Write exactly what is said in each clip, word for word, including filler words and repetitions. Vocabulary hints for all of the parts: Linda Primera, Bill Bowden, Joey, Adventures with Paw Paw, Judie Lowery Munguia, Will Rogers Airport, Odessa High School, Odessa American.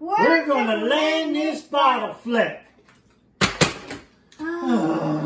We're, We're gonna land this bottle flip. Oh.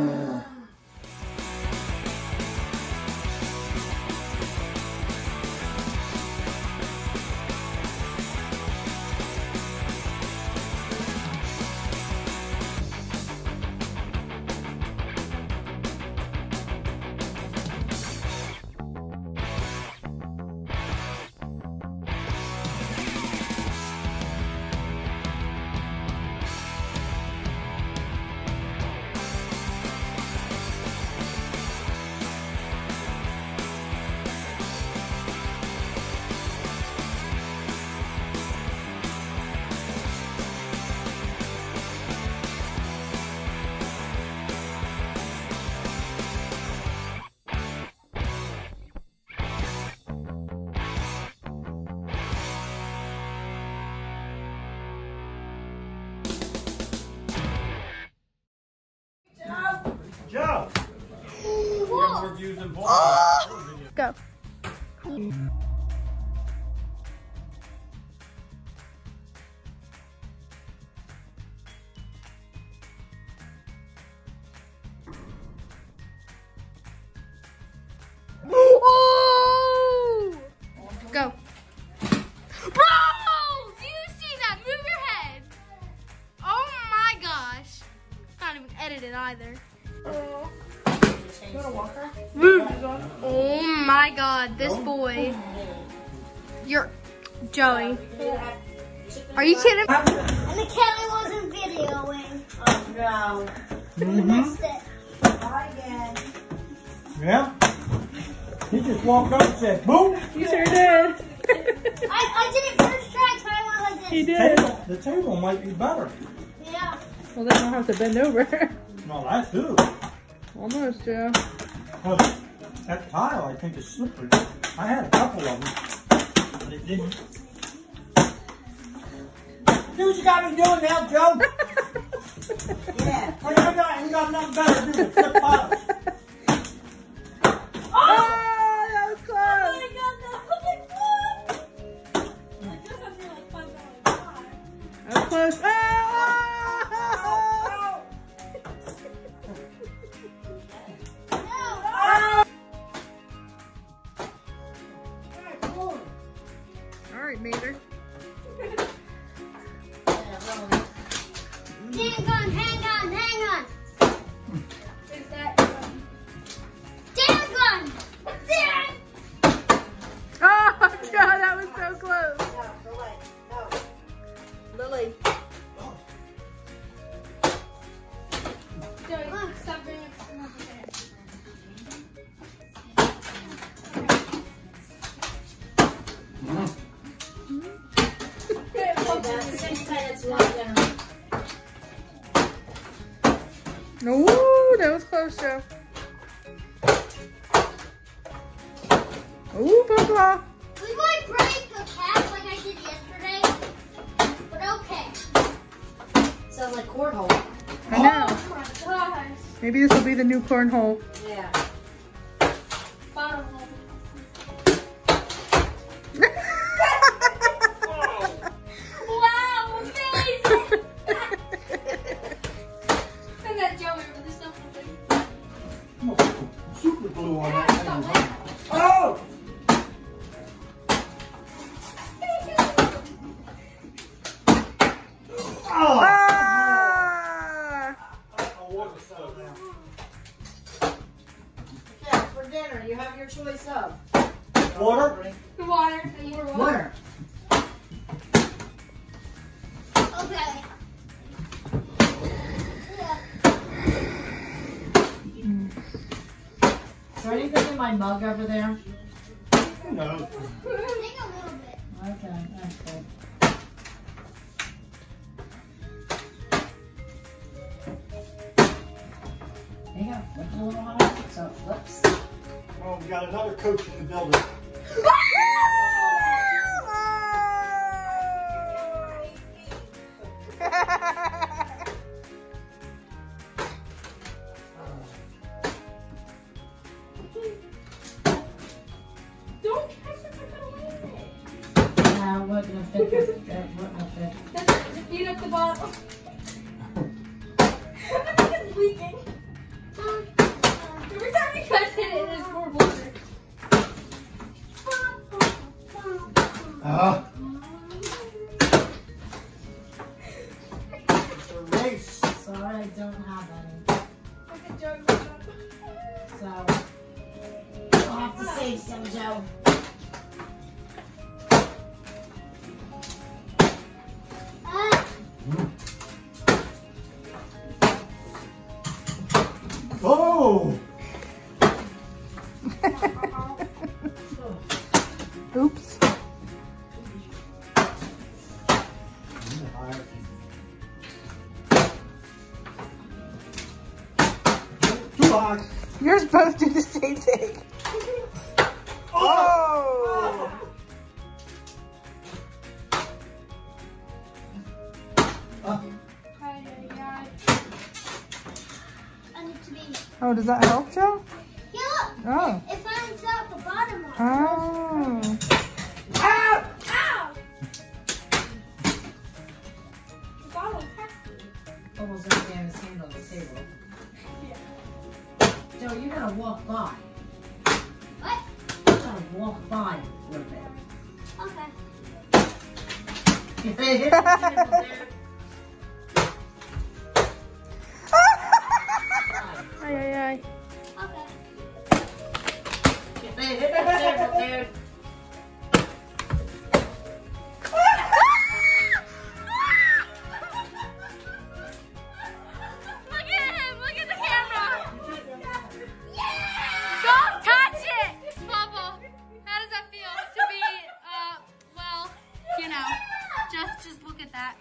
Joe! Reviews and oh. Go. Oh. Go. Bro! Do you see that? Move your head. Oh my gosh. It's not even edited either. Oh. Oh my god, this boy. You're Joey. Are you kidding? And the cat wasn't videoing. Oh no. Mm-hmm. Missed it. Yeah. He just walked up and said, boom. You sure did. I, I did it first try, so I went like this. He did. The table, the table might be better. Yeah. Well, then I'll have to bend over. Well, that's good. Almost, yeah. Well, that tile, I think, is slippery. I had a couple of them, but it didn't. Do what you got me doing now, Joe. Yeah. I got, got nothing better to do than flip tiles. Oh! Oh, that was close. Oh, my God, that was close. I guess I feel like five dollars. That was close. Oh! Mater. Hang on, hang on, hang on. Is that um... Dang on! Oh god, that was so close. No, Lily. No. Lily. Oh. Joey, stop doing it. No, that was close, Joe. Ooh, Paw Paw. We might break a cap like I did yesterday, but okay. Sounds like cornhole. I know. Oh my gosh. Maybe this will be the new cornhole. Yeah. Bottom hole. Dinner, you have your choice of water, water, water. water. Okay. Yeah. Is there anything in my mug over there? No. I think a little bit. Okay, that's good. There you go. Flip it a little harder so it flips. Well, we got another coach in the building. Don't catch it, I gotta land it. Nah, I'm not gonna fit this. What outfit? That's it. Just beat up the bottle. I think it's leaking. Um, every time you touch it, it is more water. Oh. It's a race. Sorry, I don't have any. I joke so, we'll have to save some, Joe. Oh! Oops. You're supposed to do the same thing. Oh! Oh. Oh, does that help, Joe? Yeah, look. Oh. It finds out the bottom of it. Oh. Ow! Ow! The bottle attacked me. Almost like they have his hand on the table. Yeah. Joe, you gotta walk by. What? You gotta walk by for a bit. Okay. Okay. Okay. Look at him! Look at the camera! Yeah! Don't touch it! Paw Paw, how does that feel to be, uh, well, you know, just, just look at that.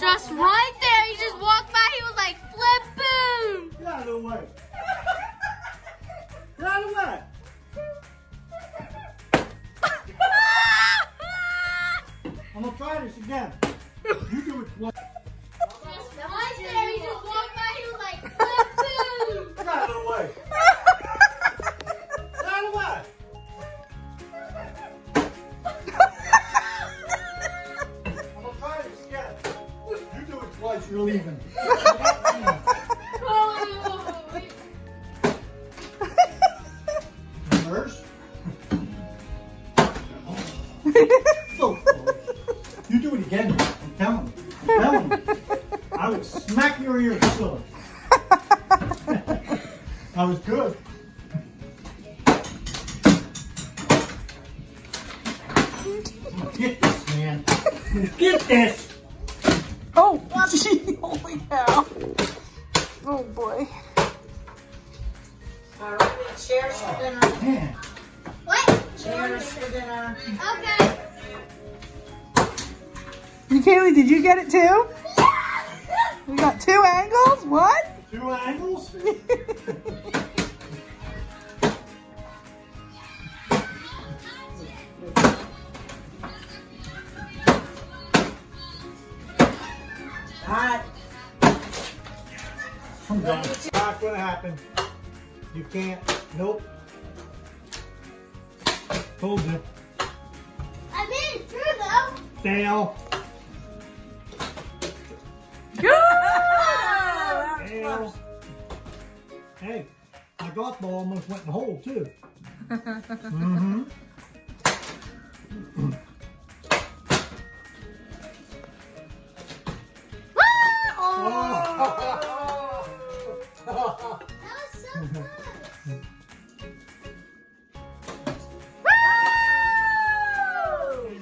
Just right there, he just walked by, he was like, flip, boom! Get out of the way! Get out of the way! I'm gonna try this again. You do it once. Just right there, he just walked by, he was like, flip, boom! Get out of the way! Get out of the way! You're leaving. Reverse. So close. You do it again. I'm telling you. I'm telling you. I would smack your ear still. That was good. Get this, man. Get this. Oh, gee, holy cow. Oh, boy. All right, cheers for dinner. Man. What? Cheers for dinner. Okay. Kaylee, did you get it, too? Yeah! We got two angles? What? Two angles? Hot. I'm done. That's gonna happen. You can't. Nope. Told you. I made it through though. Fail. Good. Fail. Hey, my golf ball almost went in the hole too. Mm-hmm.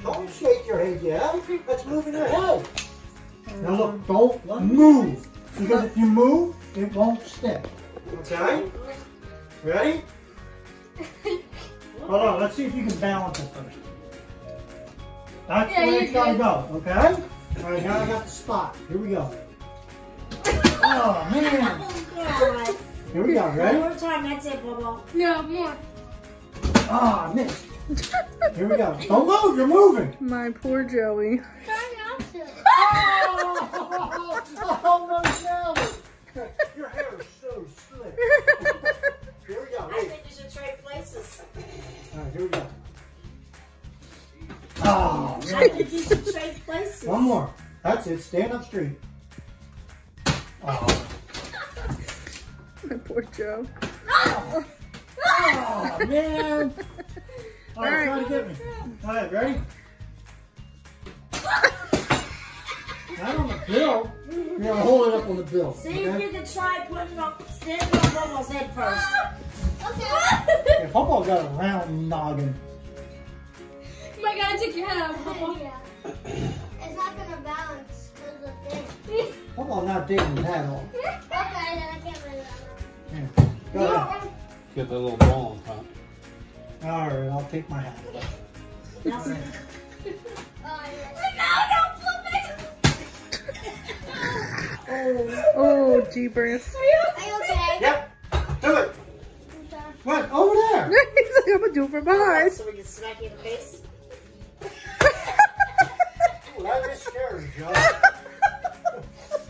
Don't shake your head, yeah? That's moving your head. Now look, don't move. Because if you move, it won't stick. Okay? Ready? Hold on, let's see if you can balance it first. That's yeah, the way it's gotta go, okay? Alright, now I got the spot. Here we go. Oh man! God. Here we go, ready? One more time, that's it, Bobo. No, more. Ah, oh, missed. Here we go. Don't move, you're moving. My poor Joey. Try not to. Oh, oh, oh, oh, no, no. Your hair is so slick. Here we go. Wait. I think you should trade places. All right, here we go. Oh, man. I think you should trade places. One more. That's it. Stand up straight. Oh. My poor Joe. Oh, oh man. All right, try to get me. All right, ready? Not on the bill. You're gonna hold it up on the bill. See okay? if you can try putting up standing on Popo's head first. Okay. Yeah, Popo's got a round noggin. Oh my God, take your head out, Popo. Yeah. It's not gonna balance because of the thing. Popo's not digging that hole. Okay, then I can't really balance. Yeah. Go ahead. Get that little ball on top. All right, I'll take my hat. No, no, flip it! Oh, oh, jeepers. Are you, are you okay? Yep, do it. What? Over there. He's like, I'm gonna do it from behind. So we can smack you in the face. Ooh, that is scary, Joe.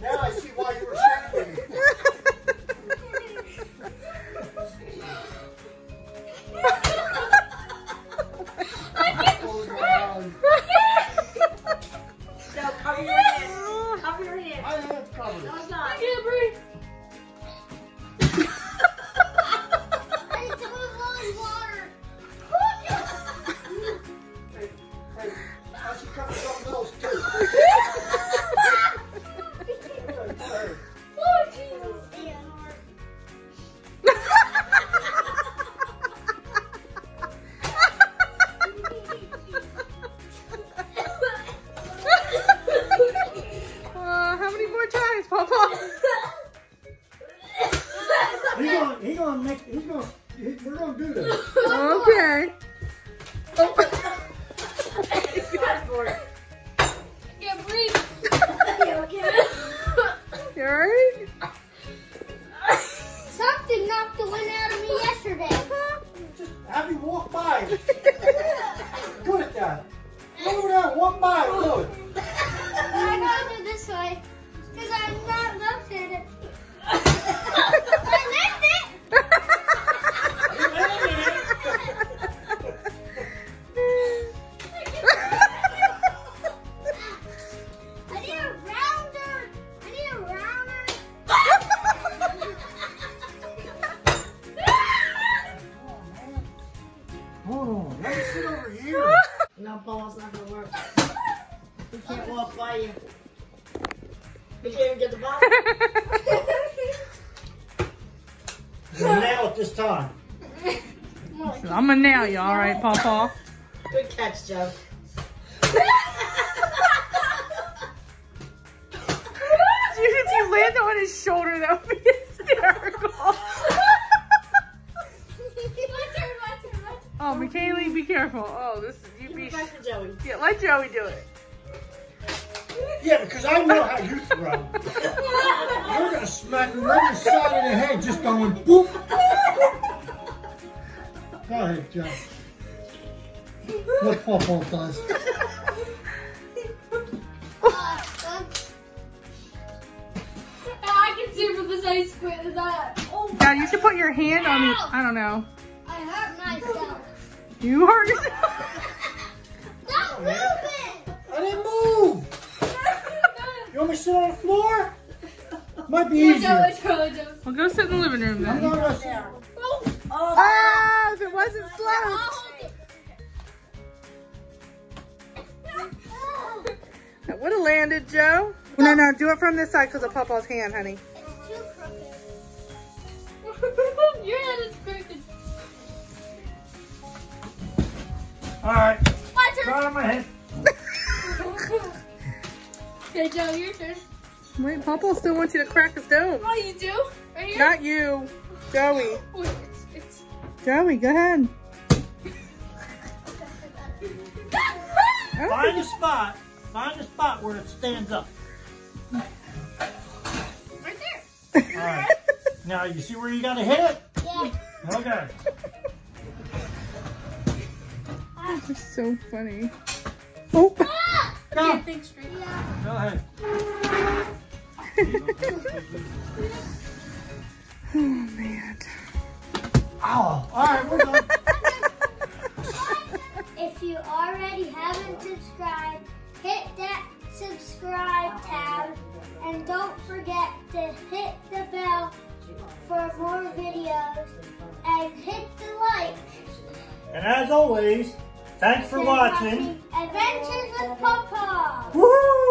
Now I see why you were scared of me. I'm gonna nail you, all right, Paw Paw? Good catch, Joe. Dude, if you landed on his shoulder, that would be hysterical. My turn, my turn, my turn. Oh, McKaylee, be careful. Oh, this is you. Give be. Back to Joey. Yeah, let Joey do it. Yeah, because I know how you throw. You're gonna smack him right in the side of the head, just going boop. All right, Joe. Look, Paw Paw does. I can see from this ice cream. Is that? Oh God, you should put your hand Ow. on me. I don't know. I hurt myself. You hurt yourself. Stop moving. I didn't move. You want me to sit on the floor? Might be easier. No, no, no, no. Well, go sit in the living room then. No, no, no, no. Oh, ah, if it wasn't slow. That would have landed, Joe. No, no, do it from this side because of Papa's hand, honey. It's too crooked. Your hand is crooked. All right. My turn. Try on my hand. Okay, Joe, your turn. Wait, Papa still wants you to crack his dome. Oh, you do? Right here? Not you. Joey. Wait, it's, it's... Joey, go ahead. Find a spot. Find a spot where it stands up. Right there. All right. Now, you see where you got to hit it? Yeah. Okay. This is so funny. Oh. Ah! Go. I can't think straight. Yeah. Go ahead. Oh man. Ow. All right, we're done. If you already haven't subscribed, hit that subscribe tab. And don't forget to hit the bell for more videos. And hit the like. And as always, thanks for watching. Adventures with Paw Paw. Woohoo!